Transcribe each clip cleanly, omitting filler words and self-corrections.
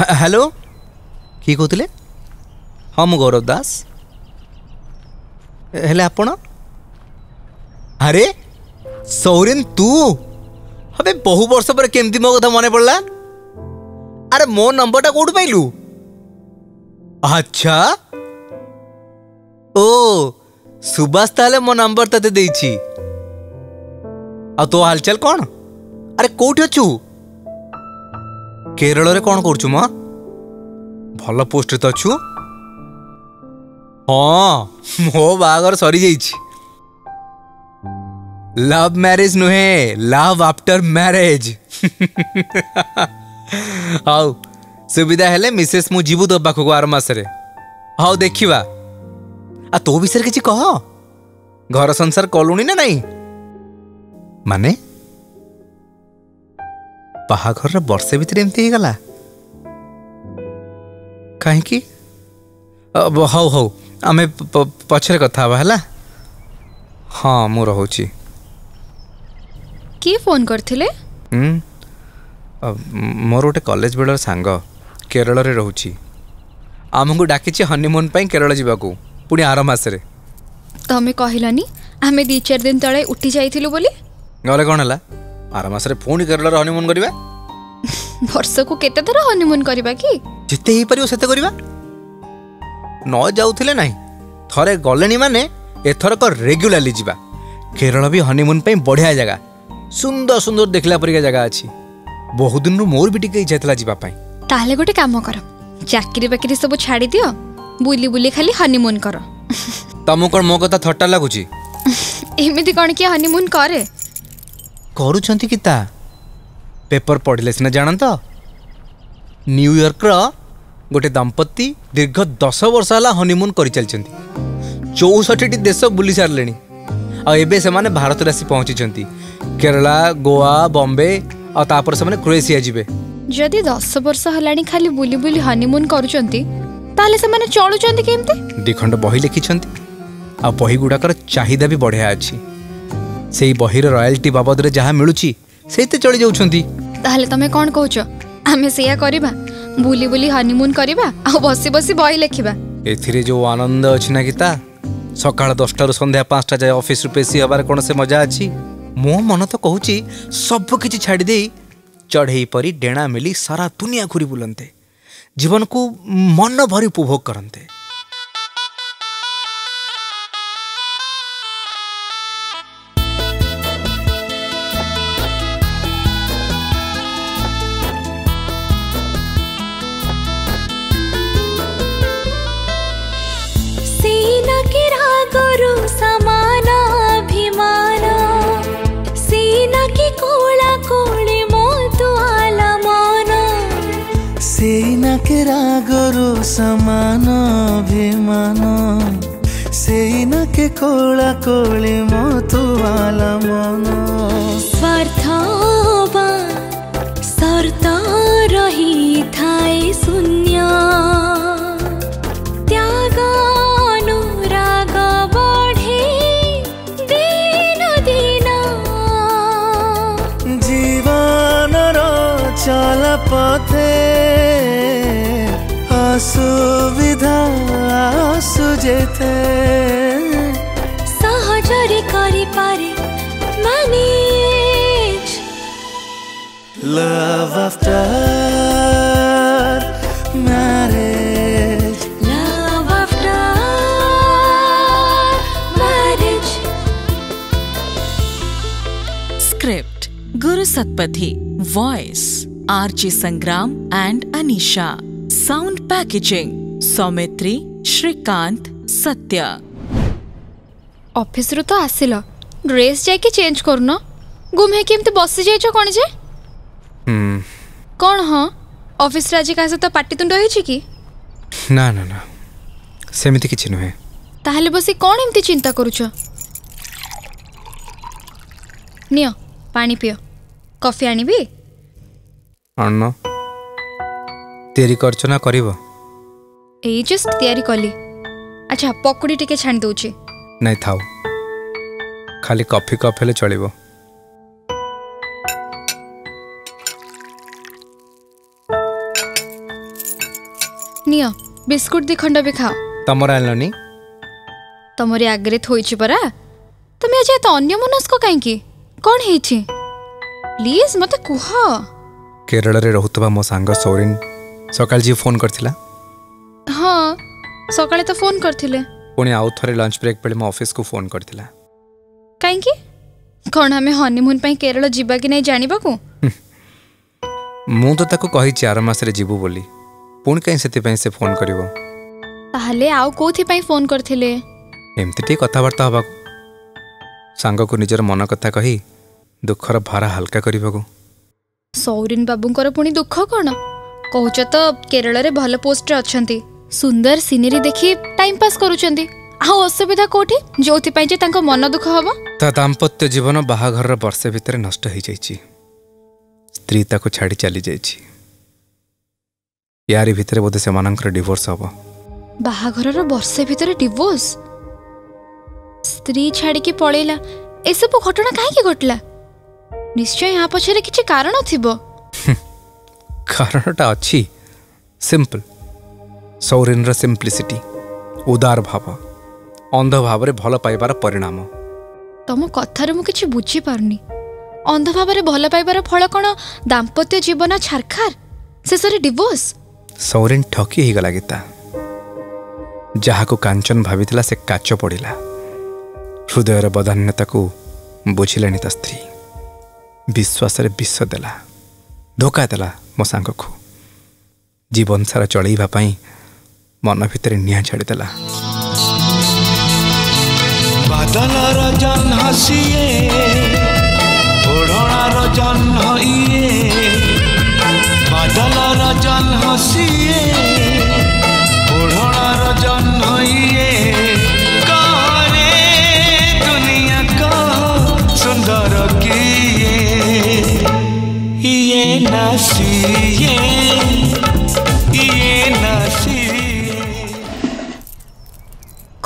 Hello किए कहते हाँ मु गौरव दास हेले आपण अरे सौरेन तू अबे बहु वर्ष पर केमती मो कथा मन पड़ला अरे मो नंबरटा कोठू पाइलु अच्छा ओ सुभाष ताले मो नंबर तते देछि आ तो हालचाल कौन अरे कोठी अछु केरल रे कौन करछु मां भल पोस्ट तो अछु हाँ मो बागर सरी जाइछि लव मैरिज नुहे लव आफ्टर मैरिज हाउ सुविधा हेले मिसेस मु जीवु तो पाखक आर मस रे हाउ देखिबा आ तो विषय किछि कह घर संसार कलुनी ना नहीं माने बाहा घर बर्षे भितर एमती हे गला काहे कि हाउ हाउ आमे पछरे कथा हला हाँ मु रहउछि किए फोन करथिले मोर गोटे कॉलेज बेलर सांग केरल रे रहउछि आमको डाकिछि हनीमून पई केरल जीवा को पुणी आर मास रे तमे कहिलानी आमे 2-4 दिन तळे उठी जाइथिलु बोली गले कोन हला आर मास रे पुणी केरल रे हनीमून करबा वर्ष को केते धर हनीमून करबा की जिते ही परियो सेते करबा न जाउथिले नाही थरे गलेनी माने एथर को रेगुलरली जीवा केरल भी हनीमून पई बढ़िया जगह सुंदर सुंदर देखला परिका जगह अछि बहुत दिन नु मोर बिटिके इच्छा थला जीवा पई ताले गोटे काम कर चाकरी बकरी सब छाडी दियो बुली बुली खाली हनीमून कर तमो कोन मो कथा थट्टा लागुची एमिति कोन के हनीमून करे करू छंती किता पेपर पढिले सिना जानत न्यूयॉर्क रो गोटे दंपत्ति दीर्घ 10 वर्ष हला हनीमून करि चलचंती 64 देश बुली सारे आबे से माने भारत राशि पहुँची केरला गोवा बॉम्बे और से माने क्रोएशिया जीवे जदि 10 वर्ष हलानी खाली बुली बुली हनीमून करुचंती ताले से माने चलुचंती केमते दिखंड बही लिखिचंती आ बही गुडाकर चाहिदा भी बढ़िया अछि सेही बहीर रॉयल्टी बाबद रे जहां मिलुची सेते चली जाउचंती ताले तमे कोन कहूचो आमे सेया करबा बुली बुली हनीमून करबा आ बसी बसी बही लिखबा एथिरे जो आनंद अछि ना गीता सकाळ 10 संध्या 5 जाए ऑफिस पेशी हबार कौन से मजा अच्छी मो मन तो कहूँ सब किसी छाड़ी दे चढ़ई परी डेणा मिली सारा दुनिया घूरी बुलंते जीवन को मन भरी उपभोग करते गुरु समान अभिमान से न के कोला कोली मोतु वाला मन स्वार्थ बा शर्त रही थाए शून्य त्याग अनुराग बढ़े दिन दिन जीवन रो चल पथे सुविधा सुजेते सहजरे करी पारे manage love after marriage love after marriage script Guru Satpathy voice RJ. Sangram and Anisha sound packaging Soumitri Shrikant Satya office रु तो आसिलो ड्रेस जाके चेंज करनो गुम है केमते बसि जाइछो कोन जे कोन ह ऑफिस रा जे कासे तो पार्टी तुंड होई छी की ना ना ना सेमिति किछ न है ताहले बसि कोन एमते चिंता करूछो नियो पानी पियो कॉफी आनिबी अन्न तैयारी करचना करिवो ए जस्ट तैयारी कली अच्छा पकोड़ी टिके छान दोची नहीं थाओ खाली कॉफी कप हेले चलिवो नियो बिस्कुट दी खंड भी खाओ तमर आनलोनी तमरी आगरे थोइछि परा तमे आज एत अन्य मनस्क काहे की कोन हेछि प्लीज मते कुह केरल रे रहतबा मो सांग सौरिन सकाल जी फोन करथिला हां सकाले तो फोन करथिले कोनी आउ थरे लंच ब्रेक बेले मो ऑफिस को फोन करथिला काहे की कोन हमें हनीमून पई केरल जीबा कि नै जानिबा को मु तो ताको कहि 4 मास रे जीवु बोली पुण कहीं से फोन करिवो ताहले आउ कोथि पई फोन करथिले एमती टी कथा वार्ता हबा सांग को निजर मन कथा कही दुखर भारा हल्का करिवो सौरिन बाबूंकर पुणी दुख कोन कहूच तो केरल रे भल पोस्ट रे अछंती सुंदर सिनेरी देखि टाइम पास करूचंती आ असुविधा कोठी जोथि पई जे तांको मन दुख हबो ता दांपत्य जीवन बाहाघर रे वर्षे भितरे नष्ट होई जाईची स्त्री ताको छाडी चली जाईची यारी भितरे बोधे से मानंकर डिवोर्स हबो बाहाघर रे वर्षे भितरे डिवोर्स स्त्री छाडी के पळेला ए सब घटना काहे के घटला निश्चय यहाँ पछरे किछि कारण थिबो कारणटा अछि सिंपल सौरिन रा सिंपलिसिटी उदार भाव अंध भाव रे भल पाइबार परिणाम तम कथा रे मु किछि बुझि पारनी अंध भाव रे भल पाइबार फल कोन दांपत्य जीवन छारखार से सरे डिवोर्स सौरिन ठकी हे गला गीता जहा को कांचन भाबितला से काच पडिला हृदय रे बदन्यता को बुझिलानी ता स्त्री विश्वास रे विष देला धोखा देला मो सांग को जीवन सारा चलैबा पई मन भितर निया छाड़ी देला बादल रजन हसिए ओढणा रजन होइए बादल रजन हसिए ओढणा रजन होइए कारे दुनिया का सुंदर की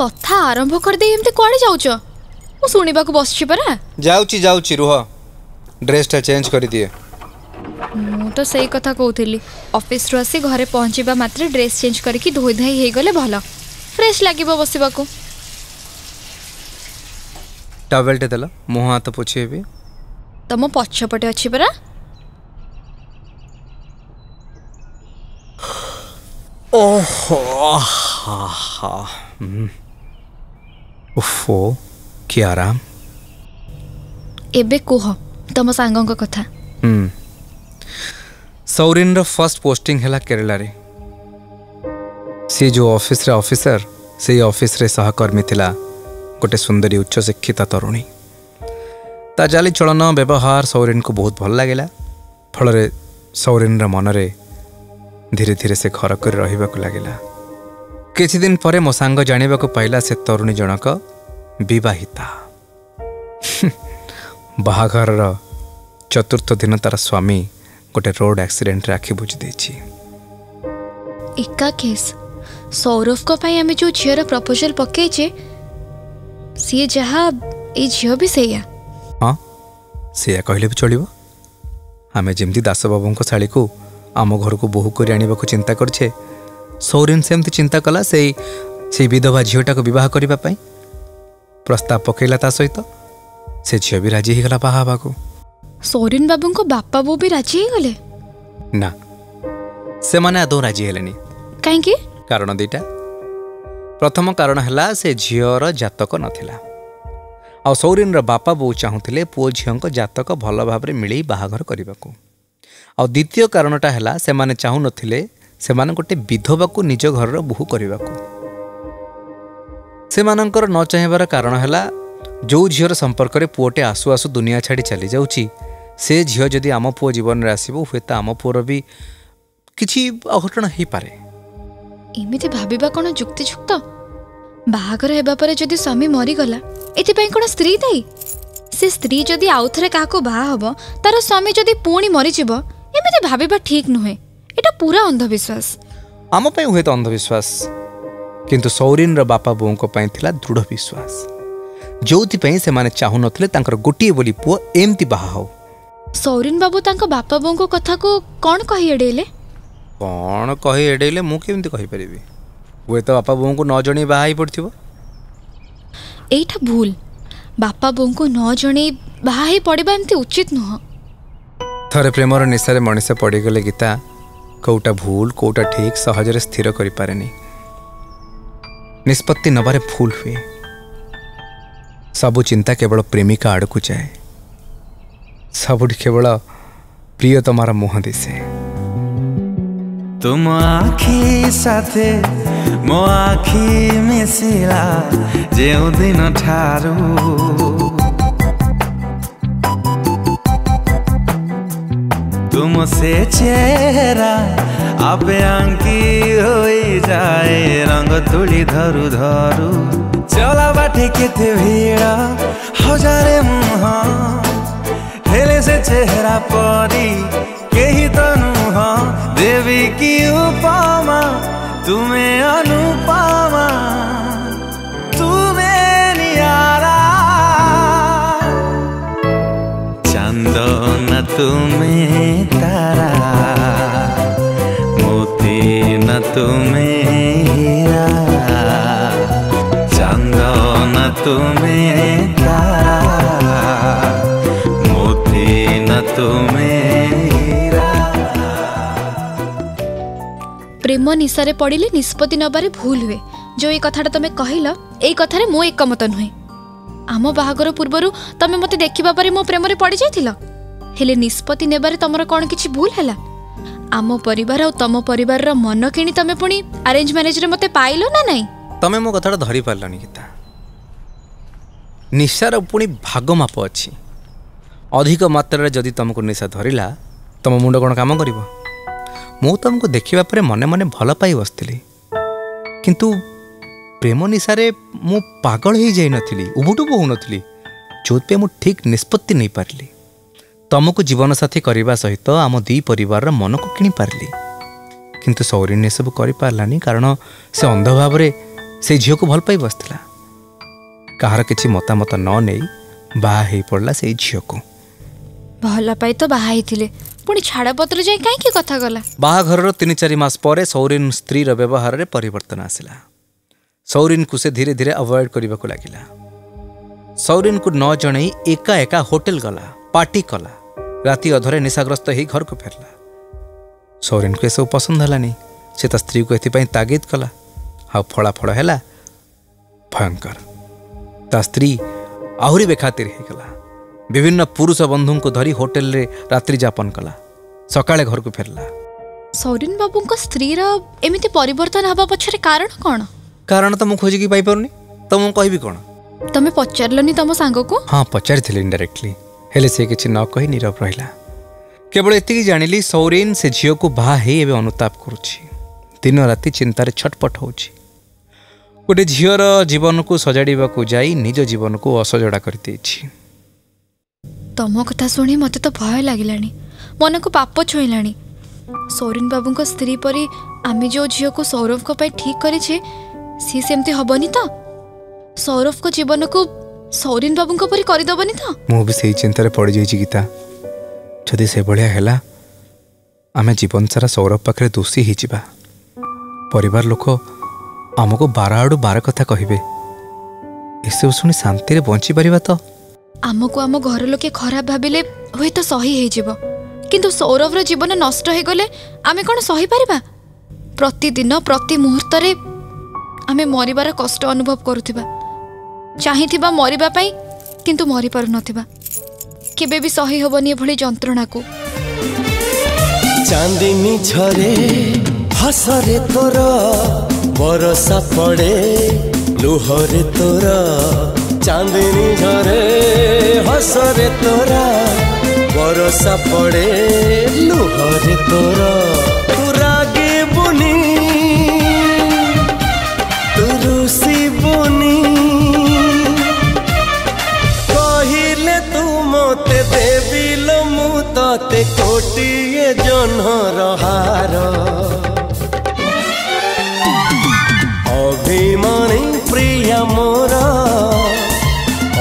कथा आरंभ कर दे एमते कोआडे जाउछ मु सुनिबा को बसछि परा जाउछि रुह ड्रेस टा चेंज कर दिए मु तो सही कथा कहउथिली ऑफिस रो आसी घरे पहुंचीबा मात्र ड्रेस चेंज करके धोई धाई हे गले भलो फ्रेश लागिबो बसिबा को टॉवेल टे देला मुह हाथ पोछेबे तम पछ पटे अछि परा ओहो कि आराम एबे कोह तम सांगों का कथा सौरिन रो फर्स्ट पोस्टिंग हैला केरला रे से जो ऑफिस रे ऑफिसर से ऑफिस रे सहकर्मी थिला गोटे सुंदरी उच्च शिक्षित तरुणी ता जाली चलन व्यवहार सौरिन को बहुत भल लागिला फल रे सौरिन रे मन रे धीरे धीरे से घर कर रहिबाकु लागिला किछि दिन परे मो सांग जानिबाकु पाइला से तरुणी जनक विवाहिता बाहाघर चतुर्थ दिन तार स्वामी गोटे रोड एक्सीडेंट रे आखि बुझ देछि एका केस सौरव को पाई हमें जो झियर प्रपोजल पके छे से जहा ए झियो भी सेया हां सेया कहले भी चलिबो हमें जेमती दास बाबू को साली को आम घर को बोहू कर आने को चिंता करे सौरिन सेमती चिंता कला से विधवा झीटा को बहुत करने प्रस्ताव पकईला ता सहित से झी भी राजी होगा बाहा को सौरिन बाबू को बापा बो भी राजी गले ना से माने आदो राजी हेलेनी काहे कारण दीटा प्रथम कारण है से झीर जातक नाला आ सौरिन बापा बो चाहूले पुओ झील जातक भल भाव मिल बाहाघर करने को आ द्वितीय कारणटा हैला से माने चाहू नथिले से माने गोटे विधवा को निज घर बोहू करने को से मानकर न चाहिबार कारण हैला जो झियर संपर्क रे पुओटे आसु आसु दुनिया छाड़ी चली जाउची से झियो जदि आम पुओ जीवन रे आसीबो हेता आम पुओर भी किछि अघटन हे पारे एमिते भाबीबा कोन जुक्ति जुक्त बाहागर हेबा परे जदि स्वामी मरि गला एति पई कोन स्त्री दाई से स्त्री जदि आउ थरे काको बा हबो तार स्वामी जदि पूणी मरि जिवो एमिते भाबीबा ठीक नुहे एटा पूरा अंधविश्वास आम पय हुए तो अंधविश्वास किंतु सौरिन रा बापा बों को पय थिला दृढ़ विश्वास जोति पय से माने चाहु नथले तांकर गोटिए बोली पुओ एमति बाहा हो सौरिन बाबू तांको बापा बों को कथा को कोन कहि एडेले कौन कही एडेले मुझे कहीपर हुए तो बापा बों को न जन बाई पड़े यहाँ भूल बापा बों को न जन बाई पड़ा एमती उचित नुह थे प्रेमर निशारे मनीष पड़गले गीता कौटा भूल कौटा ठीक सहजरे स्थिर कर पारे निष्पत्ति नबारे भूल हुए सबु चिंता केवल प्रेमिका आड़ को जाए सबुठ केवल प्रिय तुम्हारा मुह दिशे तुम आखी साथे मो आखी मिसिला जे दिन ठारू तुम से चेहरा आपे आंकी हो जाए रंग तुली धरू धरू चला बाटे किते भीड़ा हजारे मुहा हेले से चेहरा परी कही तनु देवी की उपमा तुम्हें अनुपमा तुम्हें नियारा चंदन तुम्हें तारा मोती न तुम्हें हीरा चंदन तुम्हें तारा मोती न तुम्हें प्रेम निशारे पड़े निष्पत्ति नबारे भूल हुए जो ये कथाटा तुम्हें कहल ये कथार मो एकमत नुहे आम बाहागर पूर्वर तुम मत देखा पर मो प्रेम पड़ जाइल हेले निष्पत्ति नेबारे तुम कौन किसी भूल है आम परिवार और तुम परिवार मन किणी तुम पुणी अरेंज मैरेज मत पाइल ना ना तुम्हें मो कथाटा धरी पार्लानी गीता निशार पुणी भागमाप अच्छी अधिक मात्रा जदि तुमको निशा धरला तुम मुंड कौन काम कर मु तुमको देखा पर मन मन भल पाई बसली किंतु प्रेम निशारे मु पागल हो जाई नथिली उबुटुबु हो नथिली जो पे मु ठीक निष्पत्ति नहीं पारली तुमको जीवन साथी करने सहित आम दी परिवार मन को किणी पारली किंतु सौरिन ये सब कर पारलानी कारण से अंध भाव से झील को भल पाई बसला कहार किसी मतामत न नहीं बाई पड़ा से झील को भल पाई तो बाई पुणी छाड़पत्र जाए कहीं कथा गला बाहाघर 3-4 मास पर सौरीन स्त्री व्यवहार रे परिवर्तन आसला सौरीन को से धीरे धीरे अवॉइड करने को लगिला सौरीन को न जन एका एका होटल गला पार्टी कला राति अधरे निशाग्रस्त हो घर को फेरला सौरीन को यह सब पसंद हलानी से ता स्त्री को एथि तागिद कला आ फड़ाफड़ है भयंकर ता स्त्री आहरी बेखातिर होगा विभिन्न पुरुष बंधु को धरी होटल रे रात्रि जापन कला सकाले घर को फेरला सौरीन बाबू को स्त्री रा एमिते परिवर्तन हबा पछरे कारण कोन कारण त मु खोजि कि पाई परनी त मु कहबी कोन तमे पछरलनी तम सांगो को हां पछर थिले इनडायरेक्टली हेले से किछि न कहि नीरव रहिला केवल एतिकी जानिली सौरीन से झियो को भा हे एबे अनुताप करूछि दिन राति चिंता रे छटपट होछि गोटे झियोर जीवन को सजाडीबा को जाई निज जीवन को असजडा कर देछि तम कथा शुणी मत तो भय लगिलानी मन को पाप छुईलानी सौरीन बाबू को स्त्री परी आमे जो झियो को सौरभ को पे ठीक करे छे सी सेमते हबनी तो सौरभ को जीवन को सौरीन बाबू को परी करि दबनी तो मु भी सेही चिंता रे पड़ जाई छी गीता जदी से बढिया हैला आमे जीवन सारा सौरभ पाखरे दोषी हि जीवा परिवार लोक हमको 12 आडू 12 कथा कहिबे एसे सुनी शांति रे बंची परिबा तो आमको आम घर लोके खराब भाविले हुए तो सही हो किंतु सौरभर जीवन नष्ट हो गले आमे कौन सही पारिबा प्रतिदिन प्रति मुहूर्त रे आमे मरिबार कष्ट अनुभव करूथिबा चाहिथिबा मरिबा पई किंतु मरि पारु नथिबा केबे भी सही होबनी ए भली जंत्रणा को चांदनी झरे हसरे तोरा बरसा पड़े लोहरे तोरा चांदनी झरे हसरे तोरा बरसा पड़े लुहरे तोरा रागे बुनी तुरुसी बुनी कहिले तू मते देवी लो मु तते कोटिए जन्हर हार अभिमानी प्रिया मोरा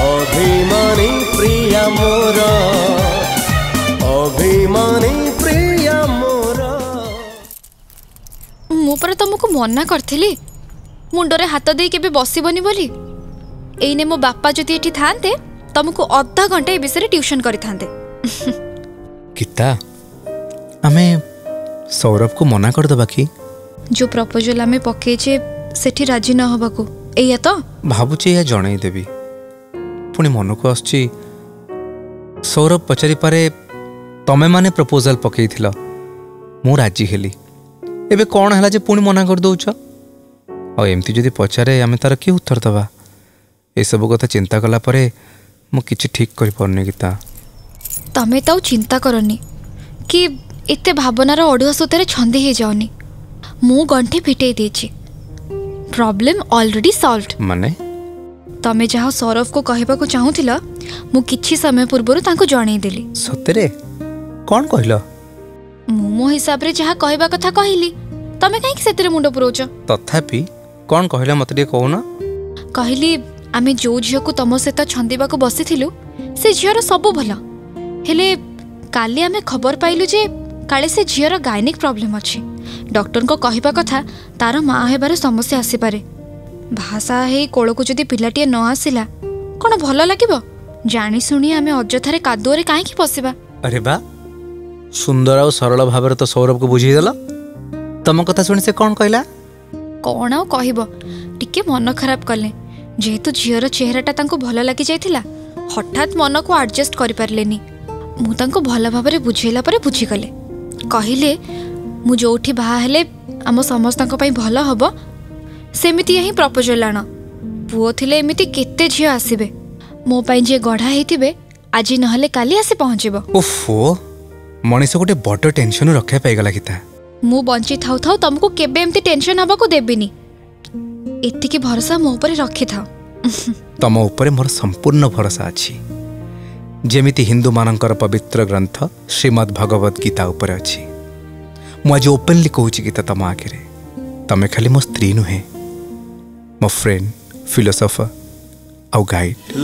अभिमानी प्रिया मोरा अभिमानी प्रिया मोरा मुझे तुमको मना करी मुंडे हाथ दे के बसबनी बोली एने मो बापा जदि एठी थांते तुमको अधा घंटा ए विषय ट्यूशन करी थांते। किता आमे सौरभ को मना कर दबा कि जो प्रपोजल आमे पके जे सेठी राजी न होबा को एया तो भाबुचे या जणई देबी पुनी मन को आसछि सौरभ पचारि पारे तमे माने प्रपोजल पकेइथिला मु राजी हेली एबे कोन हला जे पुनी मना कर दउछ आ एम्ति जदि पचारे आमे तार की उत्तर दबा ए सब कथा चिंता कला परे मु किछि ठीक करि परने गीता तमे ताऊ चिंता करनी कि एते भावनार अड़ुआ सूतरे छंदी हे जाओनी मु गंठी फिटे देछि प्रॉब्लम ऑलरेडी सॉल्वड माने तमे जहा सौरभ को कहबा को चाहुथिला मु किछि समय पूर्वरु तांको जणई देली सतरे कोन कहिलो मु मो हिसाब रे जहा कहबा कथा कहिली तमे काहे कि सेतरे मुंडो पुरोछ तथापि कोन कहिला मते कहूना कहिली आमे जो झियो को तम सहित छंदीबा को बसी थिलु से झियर सब भला हेले काली आमे खबर पाइलु जे काले से झियर गायनिक प्रॉब्लम अछि डॉक्टर को कहिबा कथा तार मां हेबार समस्या आसी पारे भाषा हे कोलो को जदी पिलाटिया न आसीला कोन भला लागिबो जानि सुनी आमे अजथारे कादुरे काहे कि बसीबा। अरे बा सुंदर और सरल भाबर तो सौरभ को बुझी देला तम कथा सुनि से कोन कहिला कोन आ कहिबो टिके मन खराब करले जेहेतु झीर चेहराटा तांको भल लगी जाइथिला हठात मन को आडजस्ट कर पारलेनी मु तांको भल भाव में बुझेला परे बुझीगले कहिले मु जोठी बाहा हेले आम समस्तक पई भल हबो सेमिति ही प्रपोजल आण पुओ थिले एमिति केते झियो आसीबे मो पई जे गढ़ा हेतिबे आज नहले काली आसी पहुंचबो। ओफो मनीष गोटे बड टेंशन रखे पाई गला किता मु बंची थाउ थाउ तुमको केबे एमति टेंशन हबा को देबिनी एतिके भरोसा मो ऊपर रखि था तम ऊपर मोर संपूर्ण भरोसा अछि जेमिति हिंदू मानंकर पवित्र ग्रंथ श्रीमद् भगवत गीता ऊपर अछि मु आज ओपनली कहू छी गीता तम आखिरे तमे खाली मो स्त्री नुहे मो फ्रेंड फिलोसोफर आउ गाइड।